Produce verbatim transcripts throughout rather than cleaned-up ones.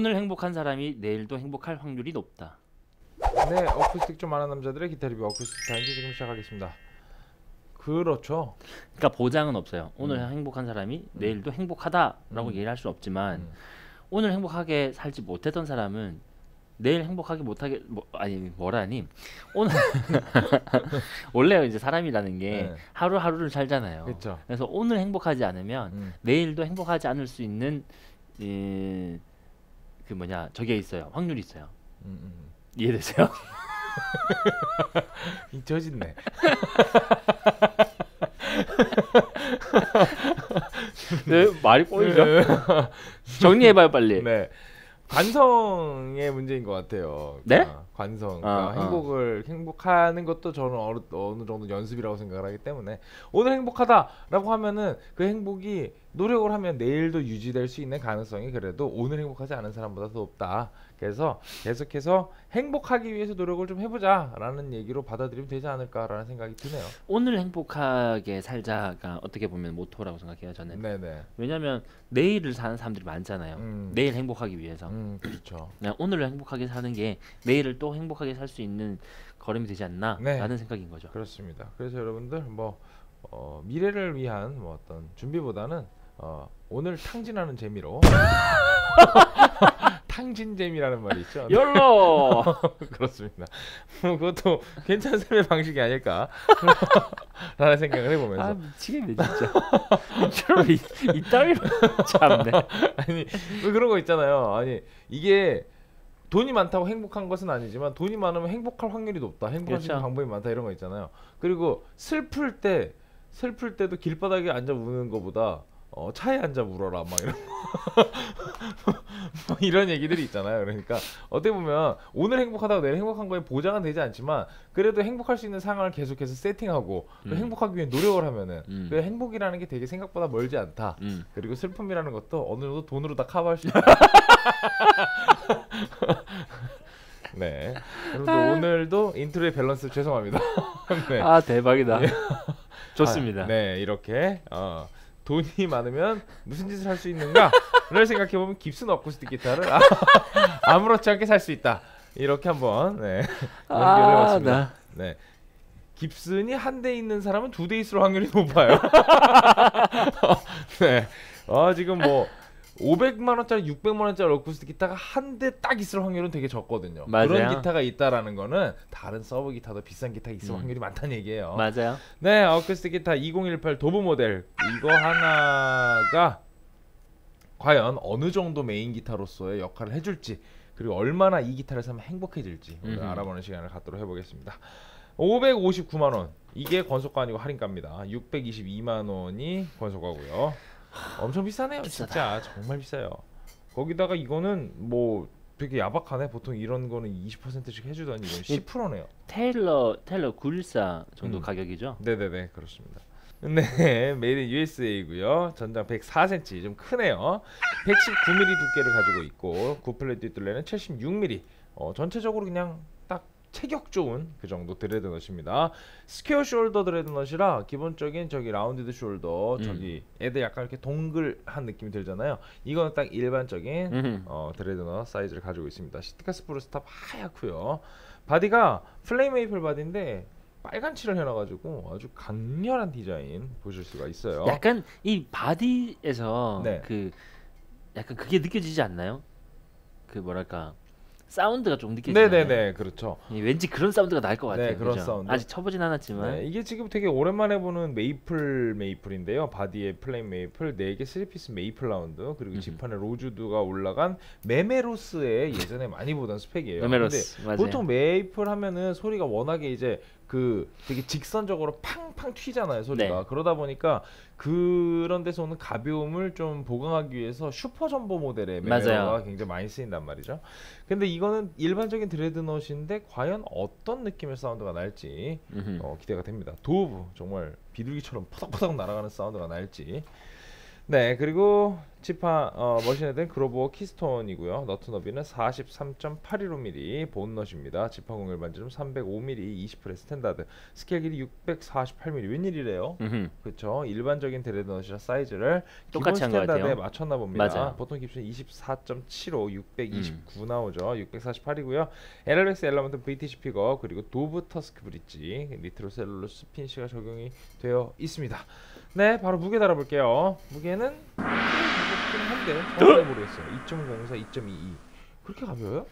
오늘 행복한 사람이 내일도 행복할 확률이 높다. 네, 어쿠스틱 좀 아는 남자들의 기타 리뷰 어쿠스틱 타임즈 지금 시작하겠습니다. 그렇죠. 그러니까 보장은 없어요. 오늘 음. 행복한 사람이 내일도 행복하다라고 음. 얘기할 수는 없지만 음. 오늘 행복하게 살지 못했던 사람은 내일 행복하게 못하게 뭐, 아니 뭐라니 오늘 원래 이제 사람이라는 게 네. 하루하루를 살잖아요. 그쵸. 그래서 오늘 행복하지 않으면 음. 내일도 행복하지 않을 수 있는 이, 그 뭐냐 저게 있어요. 확률이 있어요. 음, 음. 이해되세요? 잊혀졌네. 네, 말이 꼬이죠. 정리해봐요 빨리. 네. 관성의 문제인 것 같아요. 네? 그러니까 관성. 그러니까 아, 행복을 아. 행복하는 것도 저는 어느, 어느 정도 연습이라고 생각을 하기 때문에 오늘 행복하다라고 하면은 그 행복이 노력을 하면 내일도 유지될 수 있는 가능성이 그래도 오늘 행복하지 않은 사람보다 더 높다. 그래서 계속해서 행복하기 위해서 노력을 좀 해보자라는 얘기로 받아들이면 되지 않을까라는 생각이 드네요. 오늘 행복하게 살자가 어떻게 보면 모토라고 생각해요 저는. 네네. 왜냐하면 내일을 사는 사람들이 많잖아요. 음. 내일 행복하기 위해서. 음, 그렇죠. 오늘을 행복하게 사는 게 내일을 또 행복하게 살 수 있는 걸음이 되지 않나라는 네. 생각인 거죠. 그렇습니다. 그래서 여러분들 뭐 어, 미래를 위한 뭐 어떤 준비보다는 어, 오늘 탕진하는 재미로. 탕진잼이라는 말이 있죠. 열로 그렇습니다. 그것도 괜찮은 삶의 방식이 아닐까 라는 생각을 해보면서 아 미치겠네 진짜. 이, 이 따위로 참네. 아니 왜 그런 거 있잖아요. 아니 이게 돈이 많다고 행복한 것은 아니지만 돈이 많으면 행복할 확률이 높다. 행복할 수 있는 방법이 많다 이런 거 있잖아요. 그리고 슬플 때 슬플 때도 길바닥에 앉아 우는 것보다 어 차에 앉아 울어라 막 이런 뭐 이런 얘기들이 있잖아요. 그러니까 어떻게 보면 오늘 행복하다고 내일 행복한 거에 보장은 되지 않지만 그래도 행복할 수 있는 상황을 계속해서 세팅하고 음. 행복하기 위해 노력을 하면은 음. 그 행복이라는 게 되게 생각보다 멀지 않다. 음. 그리고 슬픔이라는 것도 어느 정도 돈으로 다 커버할 수 있다. 네. 여러분들 아. 오늘도 인트로의 밸런스 죄송합니다. 네. 아 대박이다. 네. 좋습니다. 아, 네 이렇게 어. 돈이 많으면 무슨 짓을 할 수 있는가를 생각해보면 깁슨 어쿠스틱 기타를 아, 아무렇지 않게 살 수 있다. 이렇게 한번 네, 연결해봤습니다. 아, 네. 깁슨이 한 대 있는 사람은 두 대 있을 확률이 높아요. 네. 아, 지금 뭐 오백만 원짜리, 육백만 원짜리 어쿠스틱 기타가 한 대 딱 있을 확률은 되게 적거든요. 맞아요. 그런 기타가 있다라는 거는 다른 서브 기타도 비싼 기타 있을 음. 확률이 많다는 얘기예요. 맞아요. 네, 어쿠스틱 기타 이공일팔 도브 모델 이거 하나가 과연 어느 정도 메인 기타로서의 역할을 해줄지 그리고 얼마나 이 기타를 사면 행복해질지 오늘 음. 알아보는 시간을 갖도록 해보겠습니다. 오백오십구만 원 이게 권소가 아니고 할인가입니다. 육백이십이만 원이 권소가고요. 엄청 비싸네요. 비싸다. 진짜 정말 비싸요. 거기다가 이거는 뭐 되게 야박하네. 보통 이런 거는 이십 퍼센트씩 해주더니 이건 십 퍼센트네요. 테일러 테일러 구백십사 정도 음. 가격이죠? 네네네 그렇습니다. 네 메이드 인 유에스에이고요. 전장 백사 센티미터 좀 크네요. 백십구 밀리미터 두께를 가지고 있고 구플렛 뒷둘레는 칠십육 밀리미터. 어, 전체적으로 그냥 딱 체격 좋은 그 정도 드레드넛입니다. 스퀘어 숄더 드레드넛이라 기본적인 저기 라운디드 숄더 음. 저기 애들 약간 이렇게 동글한 느낌이 들잖아요. 이거는 딱 일반적인 음. 어, 드레드넛 사이즈를 가지고 있습니다. 시트카 스프루스 탑 하얗고요. 바디가 플레임 메이플 바디인데 빨간 칠을 해놔가지고 아주 강렬한 디자인 보실 수가 있어요. 약간 이 바디에서 네. 그 약간 그게 느껴지지 않나요? 그 뭐랄까 사운드가 좀 느껴지네요. 네네네 그렇죠. 왠지 그런 사운드가 날 것 같아요. 네, 그런 그렇죠? 사운드. 아직 쳐보진 않았지만 네, 이게 지금 되게 오랜만에 보는 메이플 메이플인데요. 바디에 플레인 메이플, 네 개 쓰리피스 메이플 라운드 그리고 음흠. 지판에 로즈드가 올라간 메메로스의 예전에 많이 보던 스펙이에요. 메메로스 근데 맞아요. 보통 메이플 하면은 소리가 워낙에 이제 그 되게 직선적으로 팡팡 튀잖아요 소리가. 네. 그러다 보니까 그런 데서 오는 가벼움을 좀 보강하기 위해서 슈퍼 점보 모델의 메메로가 굉장히 많이 쓰인단 말이죠. 근데 이거는 일반적인 드레드넛인데 과연 어떤 느낌의 사운드가 날지 어, 기대가 됩니다. 도브 정말 비둘기처럼 포닥포닥 날아가는 사운드가 날지. 네 그리고 지파 어, 머신헤드는 그로버 키스톤이고요. 너트 너비는 사십삼 점 팔일오 밀리미터 본넛입니다. 지파 공열 반지름 삼백오 밀리미터 이십 프레 스탠다드. 스케일 길이 육백사십팔 밀리미터. 웬일이래요? 그렇죠. 일반적인 데레드넛이랑 사이즈를 똑같이 한 것 같아요. 스탠다드에 맞췄나 봅니다. 맞아요. 보통 깁슨 이십사 점 칠오, 육백이십구 음. 나오죠. 육백사십팔이고요. 엘알엑스 엘라먼트 브이티시 픽업 그리고 도브 터스크 브릿지 리트로 셀룰로스 핀시가 적용이 되어 있습니다. 네, 바로 무게 달아볼게요. 무게는 한데 정확히 모르겠어요. 이 점 공사, 이 점 이이. 그렇게 가벼워요?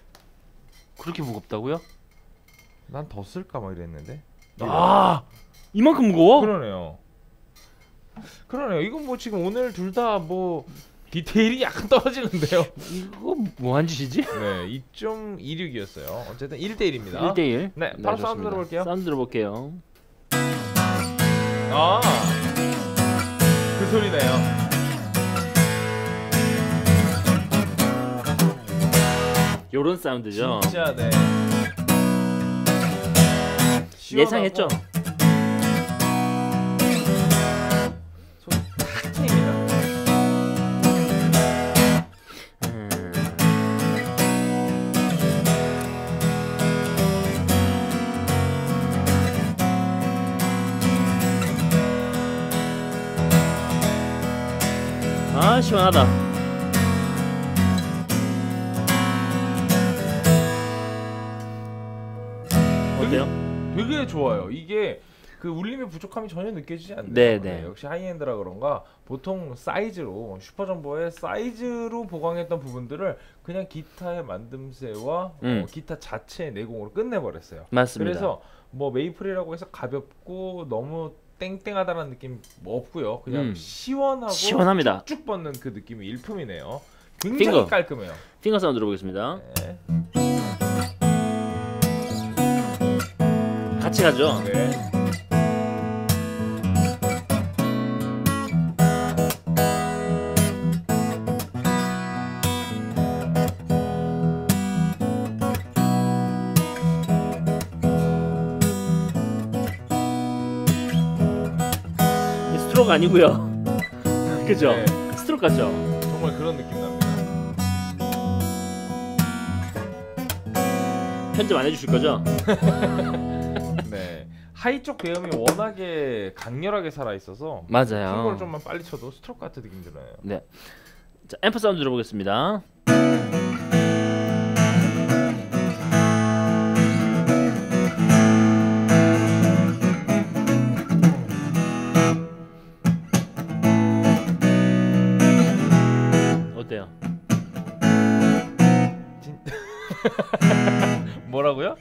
그렇게 무겁다고요? 난 더 쓸까 막 이랬는데. 아, 이만큼 무거워? 그러네요. 그러네요. 이건 뭐 지금 오늘 둘 다 뭐 디테일이 약간 떨어지는데요. 이거 뭐한 짓이지? 네, 이 점 이육이었어요. 어쨌든 일 대 일입니다. 일 대 일. 네, 바로 네, 사운드 들어볼게요. 사운드 들어볼게요. 아, 그 소리네요. 요런 사운드죠. 진짜 네. 예상했죠. 소리 탁 트입니다. 음. 아, 시원하다. 되게 좋아요. 이게 그 울림의 부족함이 전혀 느껴지지 않네요. 네네. 역시 하이엔드라 그런가 보통 사이즈로 슈퍼점보의 사이즈로 보강했던 부분들을 그냥 기타의 만듦새와 음. 어, 기타 자체의 내공으로 끝내버렸어요. 맞습니다. 그래서 뭐 메이플이라고 해서 가볍고 너무 땡땡하다는 느낌 뭐 없고요. 그냥 음. 시원하고 시원합니다. 쭉 뻗는 그 느낌이 일품이네요. 굉장히 핑거. 깔끔해요. 핑거 사운드 들어보겠습니다. 네. 같이 가죠. 네. 스트로크 아니고요. 그죠? 네. 스트로크 같죠? 정말 그런 느낌 납니다. 편집 안 해주실 거죠? 네, 하이 쪽 배음이 워낙에 강렬하게 살아 있어서 맞아요. 큰 걸 좀만 빨리 쳐도 스트로크 같은 느낌 들어요. 네, 자 앰프 사운드 들어보겠습니다. 어때요? 진... 뭐라고요?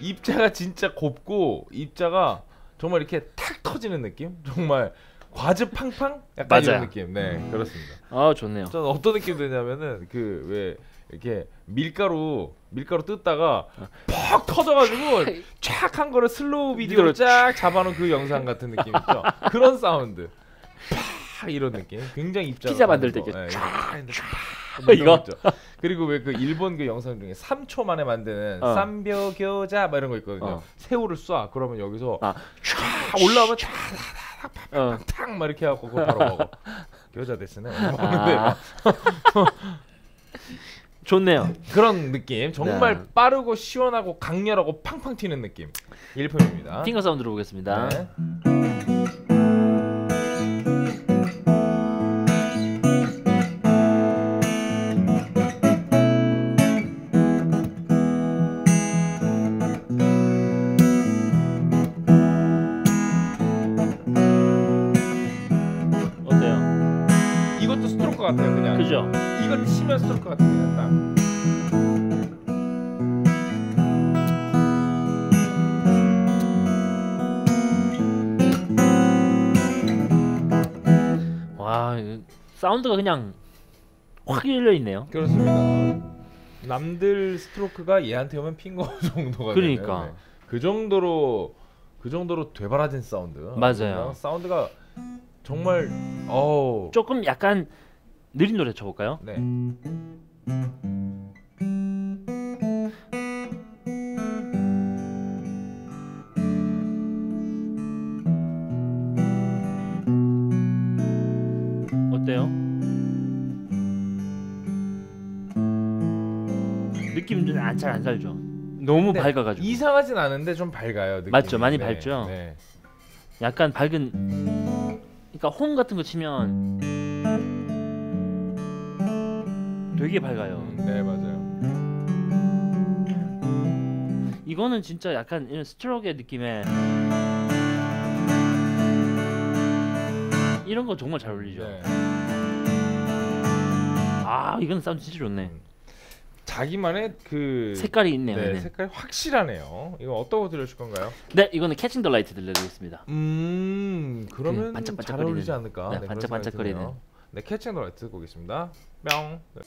입자가 진짜 곱고 입자가 정말 이렇게 탁 터지는 느낌? 정말 과즙 팡팡? 약간 맞아요. 이런 느낌. 네, 음. 그렇습니다. 아, 좋네요. 저는 어떤 느낌 드냐면은 그 왜 이렇게 밀가루 밀가루 뜯다가 퍽 터져가지고 쫙 한 거를 슬로우 비디오로 쫙 잡아놓은 그 영상 같은 느낌 있죠? 그런 사운드. 팍 이런 느낌. 굉장히 입자가 피자 만들 때 이렇게 네, 이거 그리고 왜 그 일본 그 영상 중에 삼 초 만에 만드는 어. 삼벼교자 막 이런 거 있거든요. 어. 새우를 쏴 그러면 여기서 아. 촤 올라오면 탁탁탁 막 이렇게 하고 그걸 바로 먹어. 교자 됐으네. 아. 좋네요. 그런 느낌 정말 네. 빠르고 시원하고 강렬하고 팡팡 튀는 느낌 일품입니다. 핑거 사운드 들어보겠습니다. 네. 같아요, 그냥. 그죠? 이걸 치면 스트로크 같은데 딱. 와, 사운드가 그냥 확 열려 있네요. 그렇습니다. 남들 스트로크가 얘한테 오면 핑거 정도가 그러니까. 되네요. 그 정도로 그 정도로 되바라진 사운드. 맞아요. 사운드가 정말 어우. 조금 약간 느린 노래 쳐볼까요? 네. 좋은데요? 느낌 좀 잘 안 살죠? 너무 밝아가지고. 이상하진 않은데 좀 밝아요 느낌이. 맞죠? 많이 네. 밝죠? 네. 약간 밝은, 그러니까 홈 같은 거 치면 되게 밝아요. 네 맞아요. 이거는 진짜 약간 이런 스트로크의 느낌에 이런 거 정말 잘 어울리죠. 네. 아 이건 사운드 진짜 좋네. 자기만의 그 색깔이 있네요. 네, 색깔이 확실하네요. 이거 어떤 거 들려줄 건가요? 네, 이거는 캐칭 더 라이트 들려드리겠습니다. 음, 그러면 그 반짝반짝 잘 어울리지 않을까? 네, 네 반짝반짝거리는. 네, 캐칭 더 라이트 듣고 오겠습니다. 뿅. 네.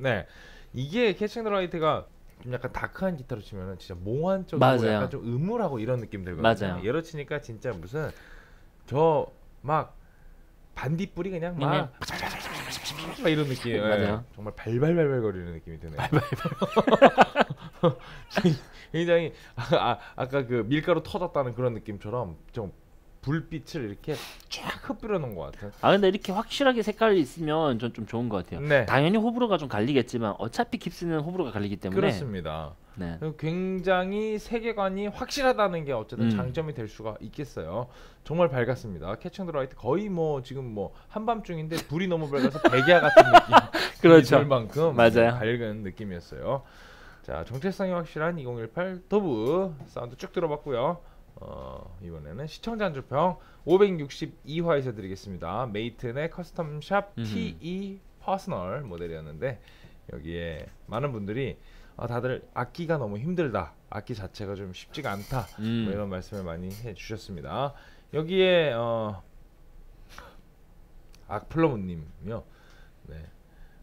네, 이게 캐칭 더 라이트가 좀 약간 다크한 기타로 치면은 진짜 몽환적이고 맞아요. 약간 좀 음울하고 이런 느낌 들거든요. 얘로 치니까 진짜 무슨 저 막 반딧불이 그냥 막, 막 이런 느낌. 맞아요. 네. 정말 발발발발 거리는 느낌이 드네요. 발발발. 굉장히 아, 아까 그 밀가루 터졌다는 그런 느낌처럼 좀 불빛을 이렇게 쫙 흩뿌려 놓은 것 같아요. 아 근데 이렇게 확실하게 색깔이 있으면 전 좀 좋은 것 같아요. 네. 당연히 호불호가 좀 갈리겠지만 어차피 깁슨은 호불호가 갈리기 때문에 그렇습니다. 네. 굉장히 세계관이 확실하다는 게 어쨌든 음. 장점이 될 수가 있겠어요. 정말 밝았습니다. 캐칭 더 라이트 거의 뭐 지금 뭐 한밤중인데 불이 너무 밝아서 백야 같은 느낌. 그렇죠. 만큼 맞아요. 밝은 느낌이었어요. 자 정체성이 확실한 이공일팔 더브 사운드 쭉 들어봤고요. 어, 이번에는 시청자 한줄평 오백육십이 화에서 드리겠습니다. 메이튼의 커스텀샵 티이 퍼스널 모델이었는데 여기에 많은 분들이 아, 다들 악기가 너무 힘들다, 악기 자체가 좀 쉽지가 않다 음. 뭐 이런 말씀을 많이 해주셨습니다. 여기에 어, 악플러무님이요. 네.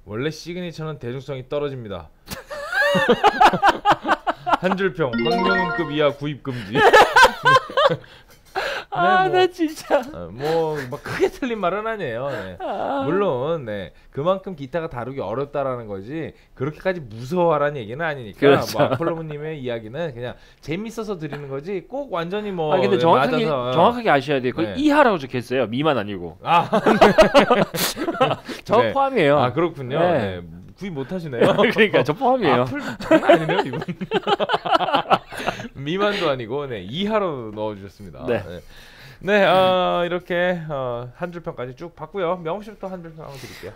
원래 시그니처는 대중성이 떨어집니다. 한줄평 황명훈급 이하 구입금지. 아, 나 네, 뭐, 진짜 뭐 막 크게 틀린 말은 아니에요. 네. 아... 물론 네 그만큼 기타가 다루기 어렵다라는 거지 그렇게까지 무서워하라는 얘기는 아니니까. 그렇죠. 뭐 아폴로님의 이야기는 그냥 재밌어서 드리는 거지 꼭 완전히 뭐. 아 근데 정확하게 맞아서. 정확하게 아셔야 돼요. 거의 네. 이하라고 적혀있어요. 미만 아니고. 아 저 네. 포함이에요. 아 그렇군요. 네. 네. 구입 못 하시네요. 그러니까 저 포함이에요. 악플 장난 아니네요 이분. 미만도 아니고 네 이하로 넣어주셨습니다. 네, 네, 네 어, 이렇게 어, 한 줄평까지 쭉 봤고요. 명호 씨부터 한 줄평 한번 드릴게요.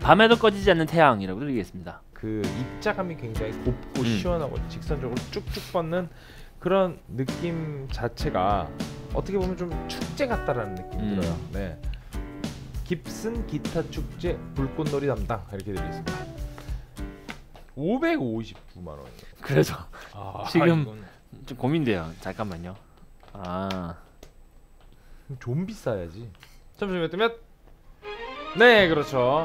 밤에도 꺼지지 않는 태양이라고 드리겠습니다. 그 입자감이 굉장히 곱고 음. 시원하고 직선적으로 쭉쭉 뻗는 그런 느낌 자체가 어떻게 보면 좀 축제 같다라는 느낌이 음. 들어요. 네, 깁슨 기타 축제 불꽃놀이 담당 이렇게 드리겠습니다. 오백오십구만 원. 그래서 아, 지금 이건... 좀 고민돼요. 잠깐만요. 아, 좀 비싸야지. 잠시만요. 몇? 네, 그렇죠.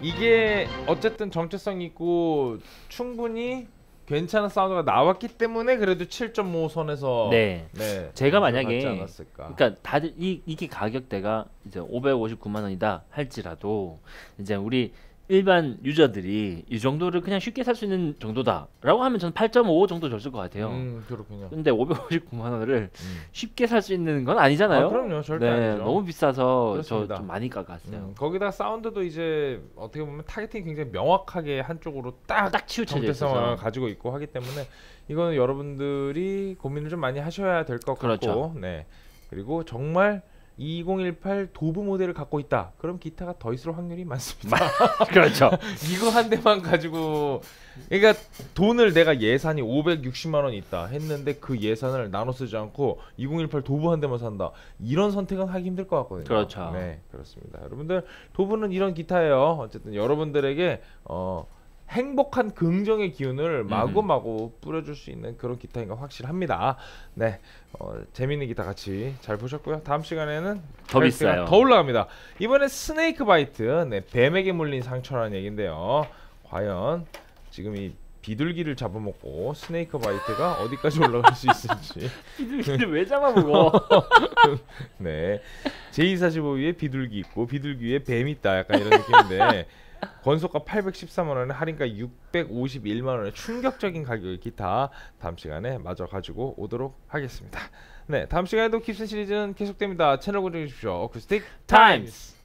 이게 어쨌든 정체성 있고 충분히 괜찮은 사운드가 나왔기 때문에 그래도 칠 점 오 선에서 네, 네 제가 만약에 그러니까 다들 이 이게 가격대가 이제 오백오십구만 원이다 할지라도 이제 우리 일반 유저들이 이 정도를 그냥 쉽게 살 수 있는 정도다라고 하면 저는 팔 점 오 정도 줬을 것 같아요. 음, 그렇군요. 근데 오백오십구만 원을 음. 쉽게 살 수 있는 건 아니잖아요. 아, 그럼요, 절대 네, 아니죠. 너무 비싸서 저 좀 많이 깎았어요. 음, 거기다 사운드도 이제 어떻게 보면 타겟팅이 굉장히 명확하게 한쪽으로 딱 딱 치우쳐져 있어서 가지고 있고 하기 때문에 이거는 여러분들이 고민을 좀 많이 하셔야 될 것 그렇죠. 같고, 네. 그리고 정말 이공일팔 도브 모델을 갖고 있다. 그럼 기타가 더 있을 확률이 많습니다. 그렇죠. 이거 한 대만 가지고 그러니까 돈을 내가 예산이 오백육십만 원 있다 했는데 그 예산을 나눠 쓰지 않고 이공일팔 도브 한 대만 산다. 이런 선택은 하기 힘들 것 같거든요. 그렇죠. 네, 그렇습니다. 여러분들 도브는 이런 기타예요. 어쨌든 여러분들에게 어, 행복한 긍정의 기운을 마구마구 뿌려줄 수 있는 그런 기타인 건 확실합니다. 네, 어, 재밌는 기타 같이 잘 보셨고요. 다음 시간에는 더 비싸요. 더 올라갑니다. 이번에 스네이크 바이트, 네, 뱀에게 물린 상처라는 얘긴데요. 과연 지금 이 비둘기를 잡아먹고 스네이크 바이트가 어디까지 올라갈 수 있을지. 비둘기를 왜 잡아먹어? 네, 제이 사십오 위에 비둘기 있고 비둘기 위에 뱀이 있다. 약간 이런 느낌인데. 권소가 팔백십삼만 원에 할인가 육백오십일만 원의 충격적인 가격의 기타 다음 시간에 마저 가지고 오도록 하겠습니다. 네, 다음 시간에도 깁슨 시리즈는 계속됩니다. 채널 고정해 주십시오. 어쿠스틱 타임스.